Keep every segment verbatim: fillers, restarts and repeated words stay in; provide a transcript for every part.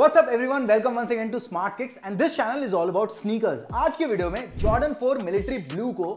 What's up everyone, welcome once again to Smart Kicks and this channel is all about sneakers। आज के video में Jordan four military blue को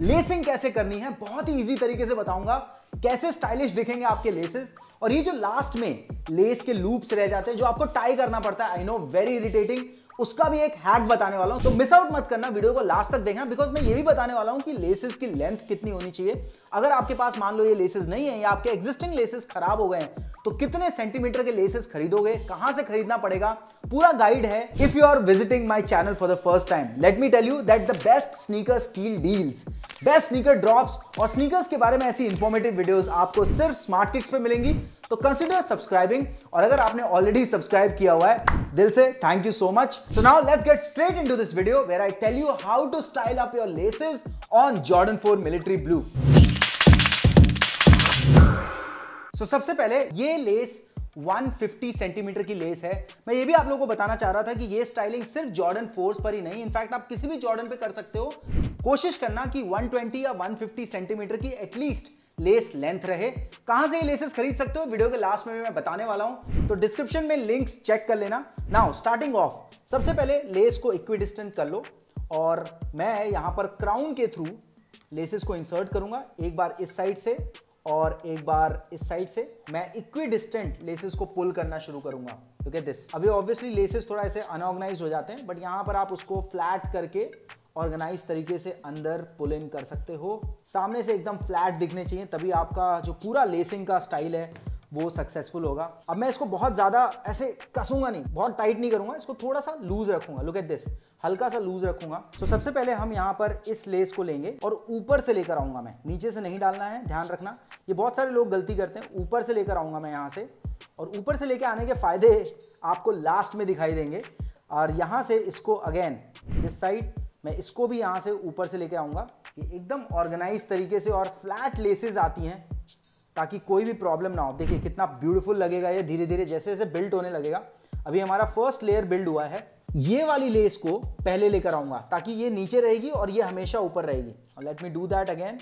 lacing कैसे करनी है बहुत ही इजी तरीके से बताऊंगा, कैसे स्टाइलिश दिखेंगे आपके लेसेस। और ये जो लास्ट में लेस के लूप्स रह जाते हैं जो आपको टाई करना पड़ता है, आई नो वेरी इरिटेटिंग, उसका भी एक हैक बताने वाला हूं, तो मिस आउट मत करना, वीडियो को लास्ट तक देखना बिकॉज मैं ये भी बताने वाला हूं कि लेसेस की लेंथ कितनी होनी चाहिए। अगर आपके पास मान लो ये लेसेस नहीं है या आपके एग्जिस्टिंग लेसेस खराब हो गए हैं तो कितने सेंटीमीटर के लेसेस खरीदोगे, कहां से खरीदना पड़ेगा, पूरा गाइड है। If you are visiting my channel for the first time, let me tell you that the best sneaker steal deals, best sneaker drops और स्नीकर्स के बारे में ऐसी इंफॉर्मेटिव वीडियोस आपको सिर्फ स्मार्ट किक्स पे मिलेंगी, तो कंसीडर सब्सक्राइबिंग। और अगर आपने ऑलरेडी सब्सक्राइब किया हुआ है, दिल से thank you so much. So now let's get straight into this video where I tell you how to style up your laces on Jordan four military blue. तो सबसे पहले ये लेस एक सौ पचास सेंटीमीटर की लेस है। मैं ये भी आप लोगों को बताना चाह रहा था कि ये स्टाइलिंग सिर्फ जॉर्डन फोर्स पर ही नहीं, इनफैक्ट आप किसी भी जॉर्डन पे कर सकते हो। कोशिश करना कि एक सौ बीस या एक सौ पचास सेंटीमीटर की एटलीस्ट लेस लेंथ रहे। कहां से ये लेसेस खरीद सकते हो वीडियो के लास्ट में भी मैं बताने वाला हूं, तो डिस्क्रिप्शन में लिंक्स चेक कर लेना। नाउ स्टार्टिंग ऑफ, सबसे पहले लेस को इक्विडिस्टेंट कर लो और मैं यहाँ पर क्राउन के थ्रू लेसेस को इंसर्ट करूंगा, एक बार इस साइड से और एक बार इस साइड से। मैं इक्विडिस्टेंट लेसेस को पुल करना शुरू करूंगा। Look at this. अभी ऑब्वियसली लेसेस थोड़ा ऐसे अनऑर्गेनाइज हो जाते हैं, बट यहाँ पर आप उसको फ्लैट करके ऑर्गेनाइज तरीके से अंदर पुल इन कर सकते हो। सामने से एकदम फ्लैट दिखने चाहिए, तभी आपका जो पूरा लेसिंग का स्टाइल है वो सक्सेसफुल होगा। अब मैं इसको बहुत ज़्यादा ऐसे कसूंगा नहीं, बहुत टाइट नहीं करूंगा, इसको थोड़ा सा लूज रखूंगा। लुक एट दिस, हल्का सा लूज रखूंगा। तो so, सबसे पहले हम यहाँ पर इस लेस को लेंगे और ऊपर से लेकर आऊंगा मैं, नीचे से नहीं डालना है, ध्यान रखना। ये बहुत सारे लोग गलती करते हैं, ऊपर से लेकर आऊंगा मैं यहाँ से, और ऊपर से लेकर आने के फायदे आपको लास्ट में दिखाई देंगे। और यहाँ से इसको अगेन दिस साइड, मैं इसको भी यहाँ से ऊपर से लेकर आऊँगा। ये एकदम ऑर्गेनाइज तरीके से और फ्लैट लेसेज आती हैं ताकि कोई भी प्रॉब्लम ना हो। देखिए कितना ब्यूटीफुल लगेगा ये, धीरे धीरे जैसे जैसे बिल्ड होने लगेगा। अभी हमारा फर्स्ट लेयर बिल्ड हुआ है। ये वाली लेस को पहले लेकर आऊंगा ताकि ये नीचे रहेगी और ये हमेशा ऊपर रहेगी। और let me do that again.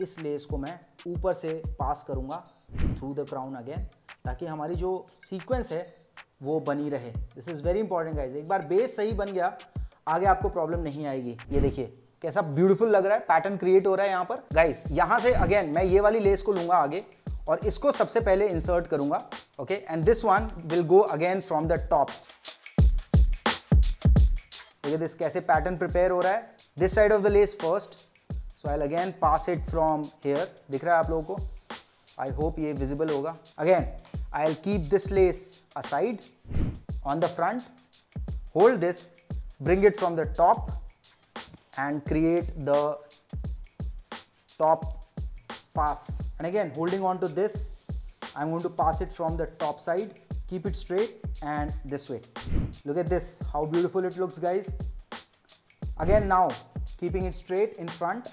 इस लेस को मैं ऊपर से पास करूंगा थ्रू द क्राउन अगेन, ताकि हमारी जो सीक्वेंस है वो बनी रहे। This is very important guys. एक बार बेस सही बन गया, आगे आपको प्रॉब्लम नहीं आएगी। ये देखिए कैसा ब्यूटीफुल लग रहा है, पैटर्न क्रिएट हो रहा है यहाँ पर। गाइस यहाँ से अगेन मैं ये वाली लेस को लूंगा आगे और इसको सबसे पहले इंसर्ट करूंगा। Okay, and this one will go again from the top. देखिए दिस कैसे पैटर्न प्रिपेयर हो रहा है। This side of the lace first, so I will again pass it from here. दिख रहा है आप लोगों को, आई होप ये विजिबल होगा। Again I will keep this lace aside on the front, hold this, bring it from the top and create the top pass, and again holding on to this I'm going to pass it from the top side, keep it straight and this way. Look at this, how beautiful it looks guys. Again now keeping it straight in front,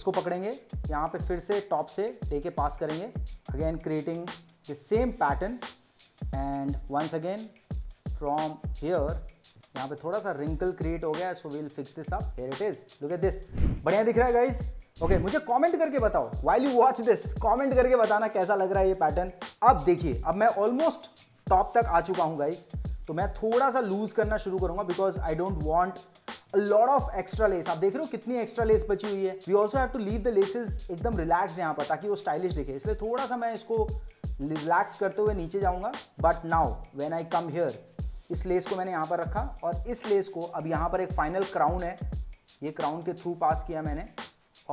इसको पकड़ेंगे यहाँ पे, फिर से top से लेके pass करेंगे, again creating the same pattern and once again from here। यहाँ पे थोड़ा सा रिंकल क्रिएट हो गया है, so we'll fix this up. Here it is, look at this, बढ़िया दिख रहा है गाइस। ओके, मुझे कमेंट करके बताओ, while you watch this comment करके बताना कैसा लग रहा है ये पैटर्न। अब देखिए, अब मैं ऑलमोस्ट टॉप तक आ चुका हूँ गाइस, तो मैं थोड़ा सा लूज करना शुरू करूंगा because I don't want a lot of extra lace. आप देख रहे हो कितनी एक्स्ट्रा लेस बची हुई है। We also have to leave the laces एकदम रिलैक्स यहाँ पर ताकि वो स्टाइलिश दिखे, इसलिए थोड़ा सा मैं इसको रिलैक्स करते हुए नीचे जाऊँगा। But now when I come here, इस लेस को मैंने यहाँ पर रखा और इस लेस को अब यहाँ पर एक फाइनल क्राउन है, ये क्राउन के थ्रू पास किया मैंने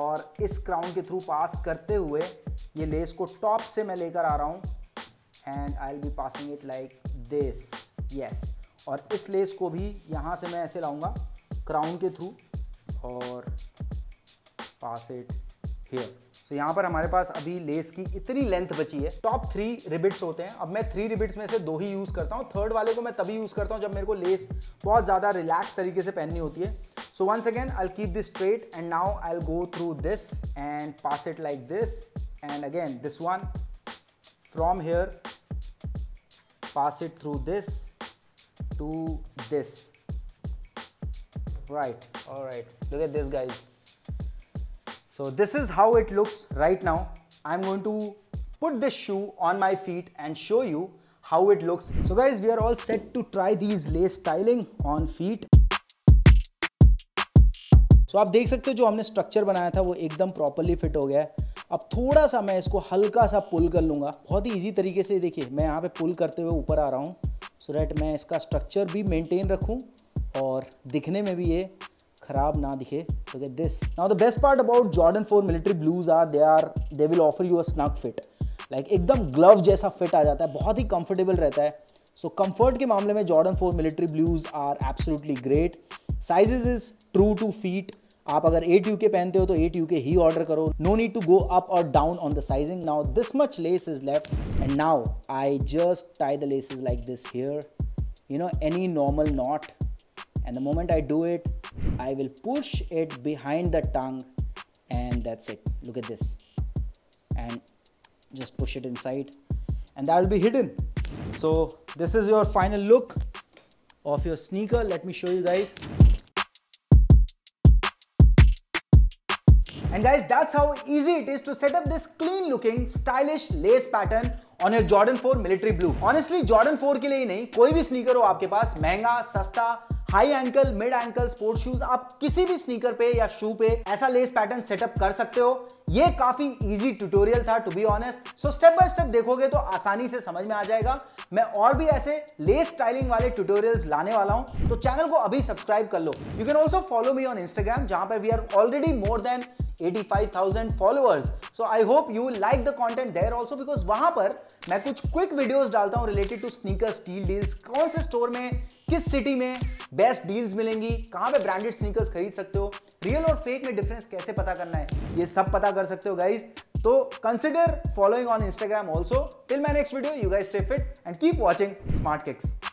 और इस क्राउन के थ्रू पास करते हुए ये लेस को टॉप से मैं लेकर आ रहा हूँ and I will be passing it like this, yes. और इस लेस को भी यहाँ से मैं ऐसे लाऊंगा क्राउन के थ्रू और पास इट हियर। तो यहाँ पर हमारे पास अभी लेस की इतनी लेंथ बची है। टॉप थ्री रिबिट्स होते हैं, अब मैं थ्री रिबिट्स में से दो ही यूज़ करता हूँ। थर्ड वाले को मैं तभी यूज़ करता हूँ जब मेरे को लेस बहुत ज़्यादा रिलैक्स तरीके से पहननी होती है। So once again I will keep this straight and now I will go through this and pass it like this and again this one from here, pass it through this to this, right. Alright, look at this guys. So this is how it looks right now. I'm going to put this shoe on my feet and show you how it looks. So guys, we are all set to try these lace styling on feet. So आप देख सकते हो जो हमने structure बनाया था वो एकदम प्रॉपरली फिट हो गया है। अब थोड़ा सा मैं इसको हल्का सा पुल कर लूँगा, बहुत ही ईजी तरीके से। देखिए मैं यहाँ पे पुल करते हुए ऊपर आ रहा हूँ सो दैट मैं इसका स्ट्रक्चर भी मेंटेन रखूँ और दिखने में भी ये खराब ना दिखे। तो get this now, the best part about Jordan four military blues are they are they will offer you a snug fit, like एकदम ग्लव जैसा फिट आ जाता है, बहुत ही कंफर्टेबल रहता है। सो so, कंफर्ट के मामले में Jordan four military blues are absolutely great. Sizes is true to feet. आप अगर एट यू के पहनते हो तो एट यू के ही ऑर्डर करो, no need to go up और down on the sizing. Now this much lace is left and now I just tie the laces like this here, you know, any normal knot, and the moment I do it I will push it behind the tongue and that's it. Look at this and just push it inside and that will be hidden. So this is your final look of your sneaker. Let me show you guys. And guys, that's how easy it is to set up this clean looking stylish lace pattern on your Jordan four Military Blue. Honestly Jordan four के लिए ही नहीं, कोई भी sneaker हो आपके पास, महंगा, सस्ता, high ankle, mid ankle, sport shoes, आप किसी भी स्नीकर पे या शू पे ऐसा लेस पैटर्न सेटअप कर सकते हो। ये काफी इजी ट्यूटोरियल था to be honest, so step by step देखोगे तो आसानी से समझ में आ जाएगा। मैं और भी ऐसे लेस स्टाइलिंग वाले ट्यूटोरियल्स लाने वाला हूं, तो चैनल को अभी सब्सक्राइब कर लो। You can also follow me on Instagram जहां पर we are already more than eighty-five thousand followers. So I hope you will like the content there also because वहाँ पर मैं कुछ quick videos डालता हूँ related to sneakers, deal deals, कौन से store में, किस city में best deals मिलेंगी, कहाँ पे branded sneakers खरीद सकते हो, real और fake में difference कैसे पता करना है, ये सब पता कर सकते हो guys. तो consider following on Instagram also. Till my next video, you guys stay fit and keep watching Smart Kicks.